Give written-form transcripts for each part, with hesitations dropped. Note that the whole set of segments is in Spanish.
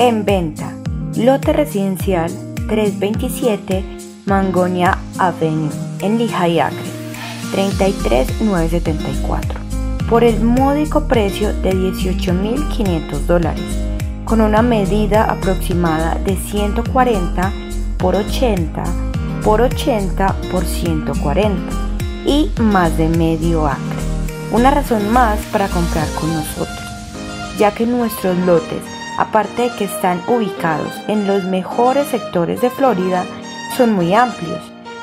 En venta, lote residencial 327 Mangonia Avenue en Lijayacres, 33974, por el módico precio de $18,500, con una medida aproximada de 140 por 80 por 80 por 140 y más de medio acre. Una razón más para comprar con nosotros, ya que nuestros lotes, aparte de que están ubicados en los mejores sectores de Florida, son muy amplios,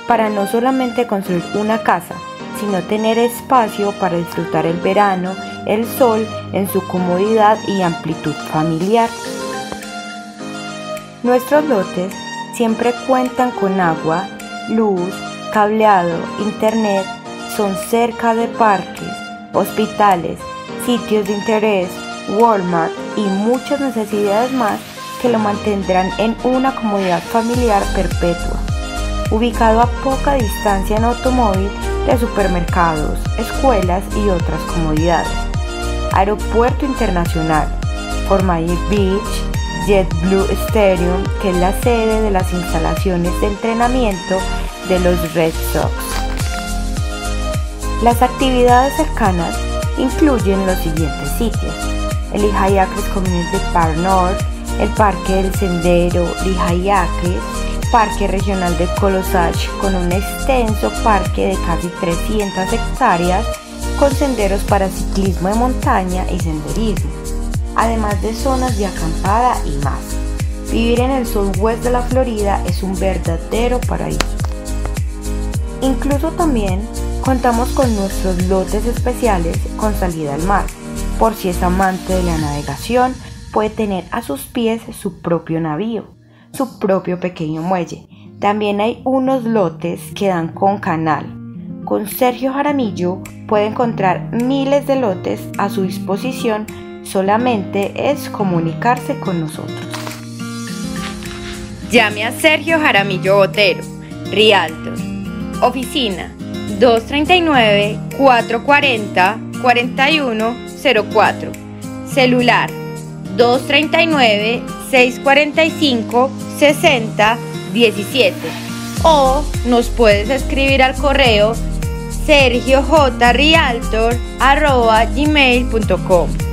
para no solamente construir una casa, sino tener espacio para disfrutar el verano, el sol, en su comodidad y amplitud familiar. Nuestros lotes siempre cuentan con agua, luz, cableado, internet, son cerca de parques, hospitales, sitios de interés, Walmart y muchas necesidades más que lo mantendrán en una comodidad familiar perpetua. Ubicado a poca distancia en automóvil de supermercados, escuelas y otras comodidades. Aeropuerto internacional, Fort Myers Beach, JetBlue Stadium, que es la sede de las instalaciones de entrenamiento de los Red Sox. Las actividades cercanas incluyen los siguientes sitios: el Lehigh Acres Community Park North, el Parque del Sendero Lijayacres, Parque Regional de Colossage, con un extenso parque de casi 300 hectáreas con senderos para ciclismo de montaña y senderismo, además de zonas de acampada y más. Vivir en el Southwest de la Florida es un verdadero paraíso. Incluso también contamos con nuestros lotes especiales con salida al mar. Por si es amante de la navegación, puede tener a sus pies su propio navío, su propio pequeño muelle. También hay unos lotes que dan con canal. Con Sergio Jaramillo puede encontrar miles de lotes a su disposición, solamente es comunicarse con nosotros. Llame a Sergio Jaramillo Botero, Rialto, oficina 239-440-4104, celular 239-645-6017, o nos puedes escribir al correo sergiojrialtor@gmail.com.